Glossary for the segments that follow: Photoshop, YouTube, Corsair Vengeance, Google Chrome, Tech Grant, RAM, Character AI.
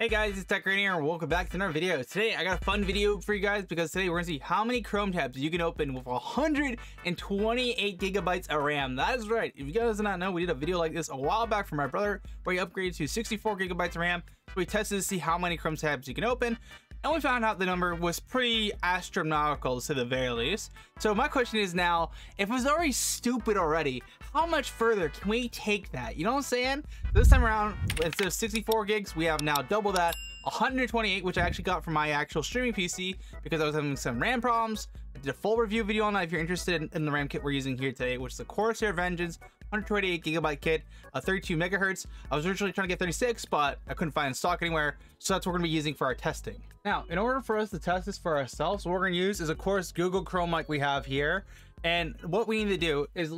Hey guys, it's Tech Grant here and welcome back to another video. Today I got a fun video for you guys because today we're gonna see how many Chrome tabs you can open with 128 gigabytes of RAM. That is right. If you guys do not know, we did a video like this a while back from my brother where he upgraded to 64 gigabytes of RAM. So we tested to see how many Chrome tabs you can open, and we found out the number was pretty astronomical, to the very least. So my question is now, if it was already stupid already, how much further can we take that? You know what I'm saying? This time around, instead of 64 gigs, we have now double that, 128, which I actually got from my actual streaming PC because I was having some RAM problems. I did a full review video on that if you're interested in the RAM kit we're using here today, which is the Corsair Vengeance 128 gigabyte kit, 32 megahertz. I was originally trying to get 36, but I couldn't find stock anywhere, so that's what we're gonna be using for our testing. Now, in order for us to test this for ourselves, what we're gonna use is, of course, Google Chrome like we have here. And what we need to do is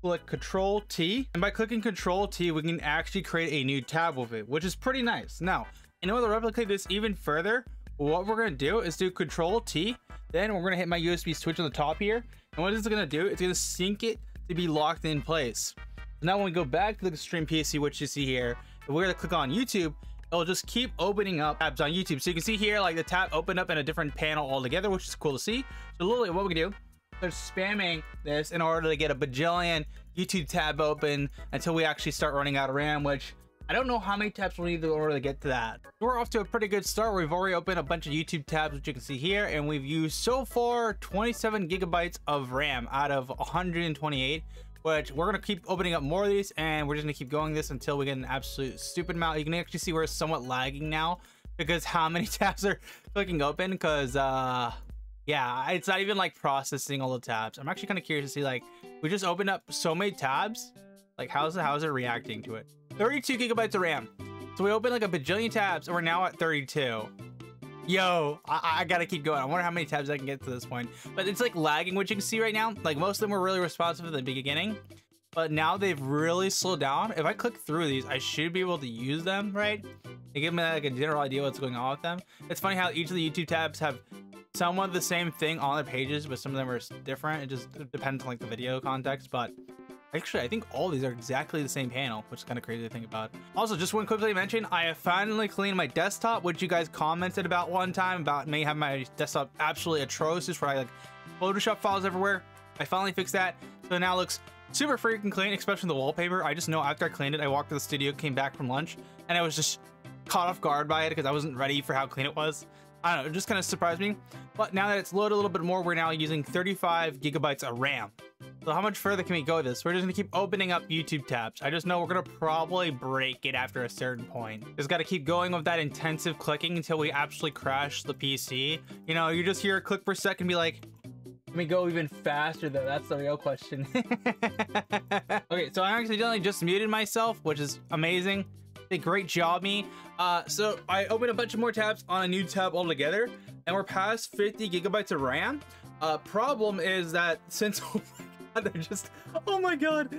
click Control T, and by clicking Control T, we can actually create a new tab with it, which is pretty nice. Now, in order to replicate this even further, what we're gonna do is do Control T, then we're gonna hit my USB switch on the top here, and what it's gonna do, it's gonna sync it to be locked in place. Now when we go back to the stream PC, which you see here, if we're gonna click on YouTube, it'll just keep opening up tabs on YouTube. So you can see here, like the tab opened up in a different panel altogether, which is cool to see. So literally what we can do, they're spamming this in order to get a bajillion YouTube tab open until we actually start running out of RAM, which I don't know how many tabs we'll need in order to get to that. We're off to a pretty good start. We've already opened a bunch of YouTube tabs, which you can see here, and we've used so far 27 gigabytes of RAM out of 128, which we're gonna keep opening up more of these, and we're just gonna keep going this until we get an absolute stupid amount. You can actually see we're somewhat lagging now because how many tabs are clicking open, because yeah, it's not even like processing all the tabs. I'm actually kind of curious to see, like, we just opened up so many tabs, like how's it reacting to it. 32 gigabytes of RAM. So we opened like a bajillion tabs and we're now at 32. Yo, I gotta keep going. I wonder how many tabs I can get to this point. But it's like lagging, which you can see right now. Like most of them were really responsive at the beginning, but now they've really slowed down. If I click through these, I should be able to use them, right? They give me like a general idea what's going on with them. It's funny how each of the YouTube tabs have somewhat the same thing on their pages, but some of them are different. It just depends on like the video context, but actually, I think all these are exactly the same panel, which is kind of crazy to think about. Also, just one quick thing to mention, I have finally cleaned my desktop, which you guys commented about one time, about me having my desktop absolutely atrocious, where I like Photoshop files everywhere. I finally fixed that. So now it looks super freaking clean, especially the wallpaper. I just know after I cleaned it, I walked to the studio, came back from lunch, and I was just caught off guard by it because I wasn't ready for how clean it was. I don't know, it just kind of surprised me. But now that it's loaded a little bit more, we're now using 35 gigabytes of RAM. So how much further can we go with this? We're just gonna keep opening up YouTube tabs. I just know we're gonna probably break it after a certain point. Just gotta keep going with that intensive clicking until we absolutely crash the PC. You know, you just hear a click per second and be like, let me go even faster though. That's the real question. Okay, so I accidentally just muted myself, which is amazing. Did a great job, me. So I opened a bunch of more tabs on a new tab altogether, and we're past 50 gigabytes of RAM. Problem is that since they're just, oh my god,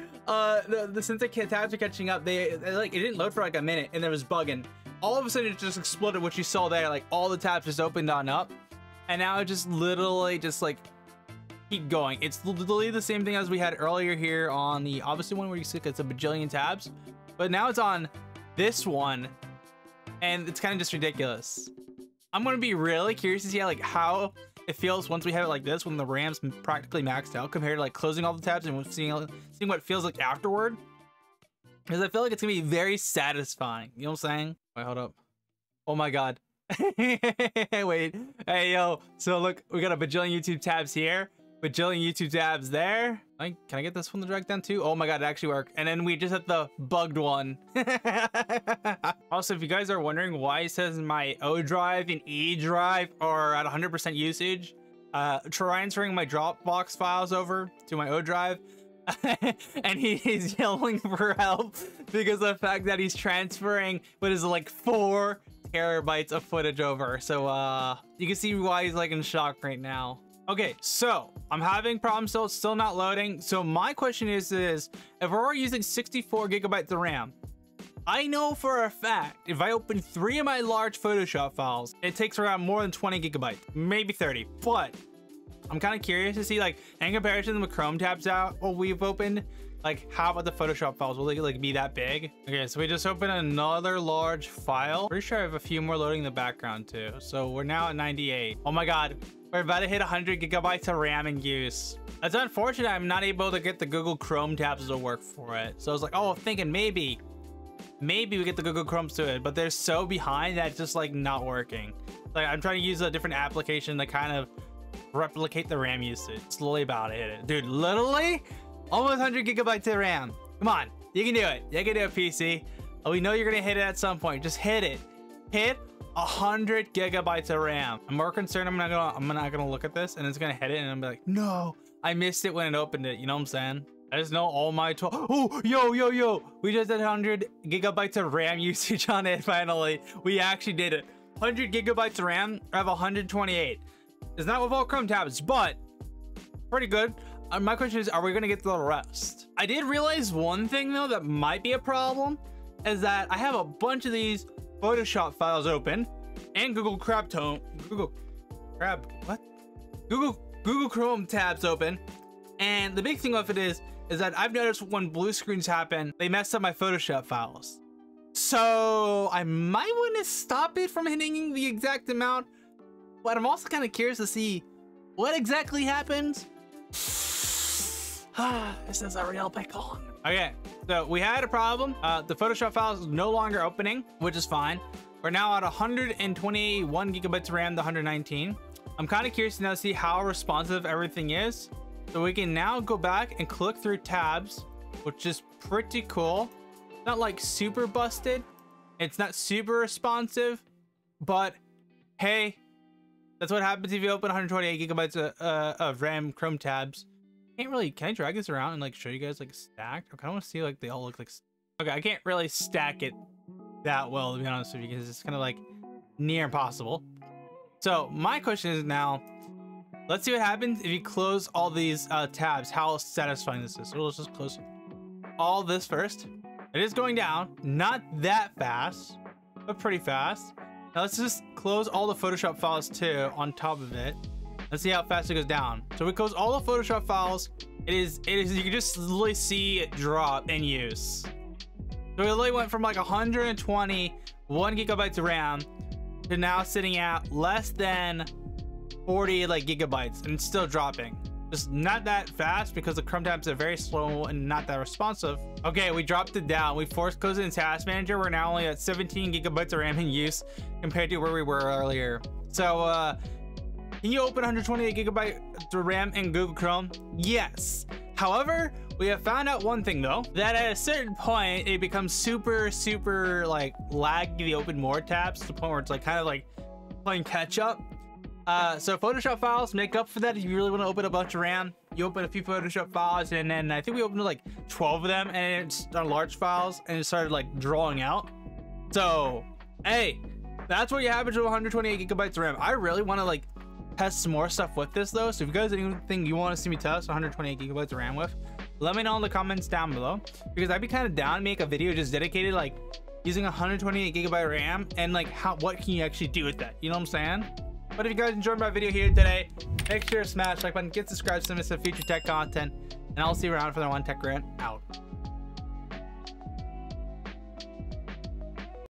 since the tabs are catching up, they like, it didn't load for like a minute and it was bugging. All of a sudden it just exploded, which you saw there, like all the tabs just opened on up, and now it just literally just like keep going. It's literally the same thing as we had earlier here on the obviously one where you see it's a bajillion tabs, but now it's on this one and it's kind of just ridiculous. I'm gonna be really curious to see how it feels once we have it like this, when the RAM's practically maxed out, compared to like closing all the tabs and seeing what it feels like afterward. Because I feel like it's gonna be very satisfying. You know what I'm saying? Wait, hold up. Oh my god. Wait. Hey yo. So look, we got a bajillion YouTube tabs here, bajillion YouTube tabs there. Can I get this one to drag down too? Oh my god, it actually worked. And then we just hit the bugged one. Also, if you guys are wondering why it says my O drive and E drive are at 100% usage, transferring my Dropbox files over to my O drive, and he is yelling for help because of the fact that he's transferring what is like 4 terabytes of footage over. So you can see why he's like in shock right now. Okay, so I'm having problems still. It's still not loading. So my question is if we're already using 64 gigabytes of RAM, I know for a fact, if I open 3 of my large Photoshop files, it takes around more than 20 gigabytes, maybe 30. But I'm kind of curious to see, like, in comparison with Chrome tabs out, what we've opened, Like, how about the Photoshop files? Will they like be that big? Okay, so we just opened another large file. Pretty sure I have a few more loading in the background too. So we're now at 98. Oh my God, we're about to hit 100 gigabytes of RAM in use. That's unfortunate. I'm not able to get the Google Chrome tabs to work for it. So I was like, oh, I'm thinking maybe we get the Google Chromes to it, but they're so behind that it's just like not working. Like, I'm trying to use a different application to kind of replicate the RAM usage. Slowly about to hit it. Dude, literally almost 100 gigabytes of RAM. Come on, you can do it. You can do it, PC. We know you're gonna hit it at some point. Just hit it. Hit 100 gigabytes of RAM. I'm more concerned I'm not gonna look at this and it's gonna hit it and I'm gonna be like, no, I missed it when it opened it. You know what I'm saying? I just know all my oh, yo. We just did 100 gigabytes of RAM usage on it, finally. We actually did it. 100 gigabytes of RAM, I have 128. It's not with all Chrome tabs, but pretty good. My question is, are we gonna get the rest? I did realize one thing though that might be a problem is that I have a bunch of these Photoshop files open and Google Chrome tabs open. And the big thing of it is that I've noticed when blue screens happen, they mess up my Photoshop files. So I might want to stop it from hitting the exact amount, but I'm also kind of curious to see what exactly happens. This is a real pickle. Okay, so we had a problem. The Photoshop files is no longer opening, which is fine. We're now at 121 gigabytes of RAM to 119. I'm kind of curious to now see how responsive everything is. So we can now go back and click through tabs, which is pretty cool. Not like super busted. It's not super responsive, but hey, that's what happens if you open 128 gigabytes of RAM Chrome tabs. Can't really, can I drag this around and like show you guys like stacked? I kind of want to see like they all look like, okay, I can't really stack it that well, to be honest with you, because it's kind of like near impossible. So my question is now, let's see what happens if you close all these tabs, how satisfying this is. So let's just close all this first. It is going down, not that fast, but pretty fast. Now let's just close all the Photoshop files too on top of it. Let's see how fast it goes down. So we close all the Photoshop files. It is, you can just literally see it drop in use. So it literally went from like 121 gigabytes of RAM to now sitting at less than 40 like gigabytes, and it's still dropping. Just not that fast because the Chrome tabs are very slow and not that responsive. Okay, we dropped it down. We forced closed it in Task Manager. We're now only at 17 gigabytes of RAM in use compared to where we were earlier. So can you open 128 gigabytes of RAM in Google Chrome? Yes. However, we have found out one thing though, that at a certain point it becomes super like laggy to open more tabs to the point where it's like kind of like playing catch up. So Photoshop files make up for that. If you really want to open a bunch of RAM, you open a few Photoshop files, and then I think we opened like 12 of them, and it's on large files, and it started like drawing out. So, hey, that's what happens with 128 gigabytes of RAM. I really want to like test some more stuff with this though. So if you guys have anything you want to see me test 128 gigabytes of RAM with, let me know in the comments down below, because I'd be kind of down to make a video just dedicated like using 128 gigabyte RAM and like what can you actually do with that? You know what I'm saying? But if you guys enjoyed my video here today, make sure to smash the like button, get subscribed to miss some future tech content, and I'll see you around for another one. Tech Grant out.